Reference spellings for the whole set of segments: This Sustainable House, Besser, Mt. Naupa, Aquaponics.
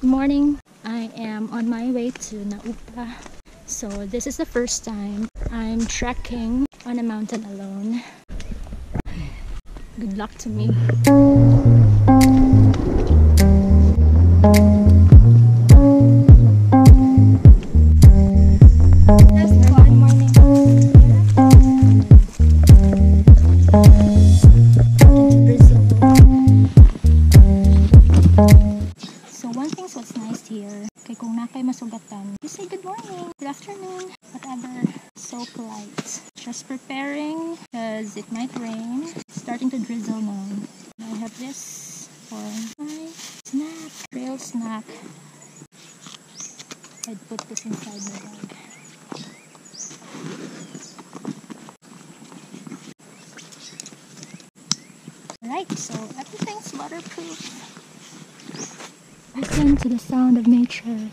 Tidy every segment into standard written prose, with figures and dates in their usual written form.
Good morning! I am on my way to Naupa. So this is the first time I'm trekking on a mountain alone. Good luck to me! Just preparing because it might rain. It's starting to drizzle now. I have this for my snack, trail snack. I'd put this inside my bag. Alright, so everything's waterproof. Listen to the sound of nature.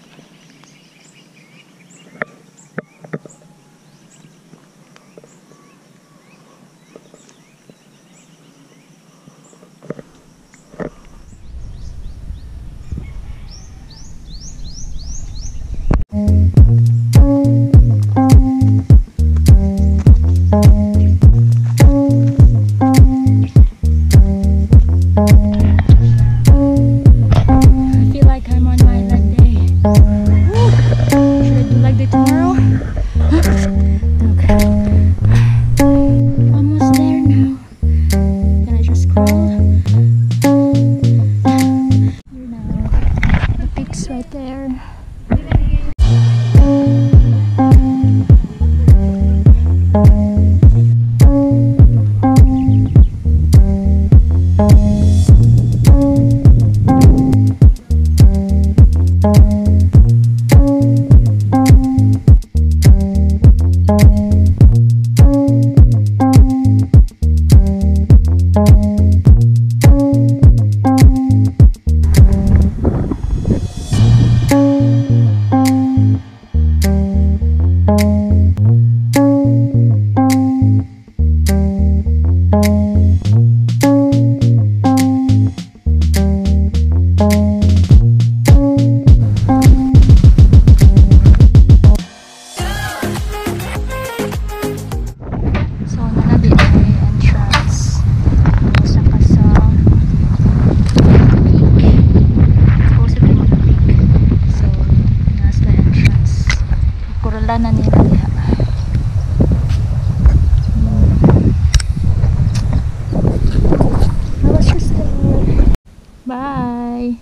Bye!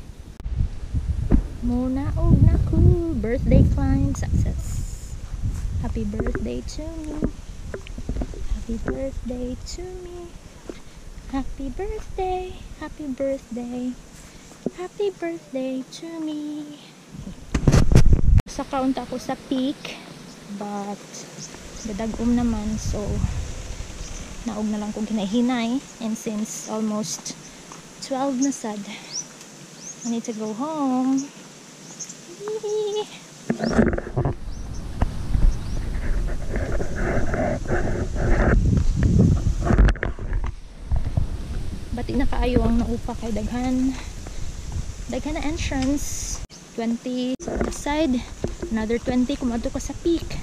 Muna og naku! Birthday climb success! Happy birthday to me! Happy birthday to me! Happy birthday! Happy birthday! Happy birthday to me! Sa count ako sa peak, but dadagom naman, so naog na lang kung kinahinay, and since almost 12 na sad. I need to go home. Bati na kaayo ang Naupa kay daghan. Daghan na entrance. 20 sa other side. Another 20 kumadto ko sa peak.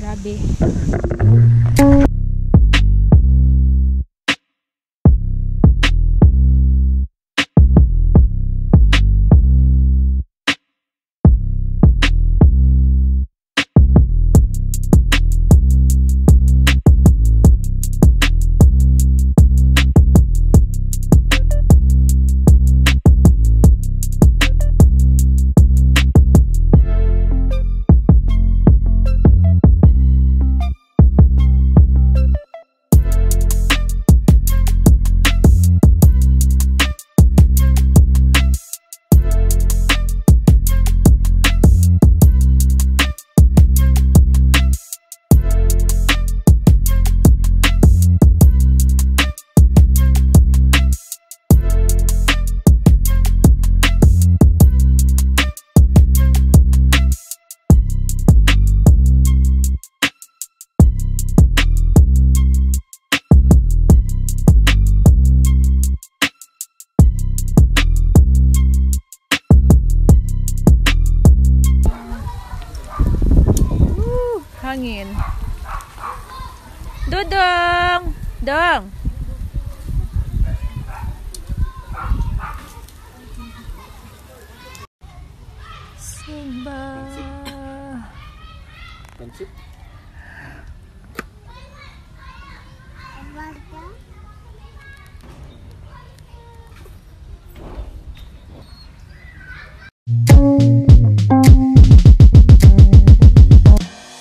Grabe. hangin. Dudong! Dong! Simba! Pansip? Pansip?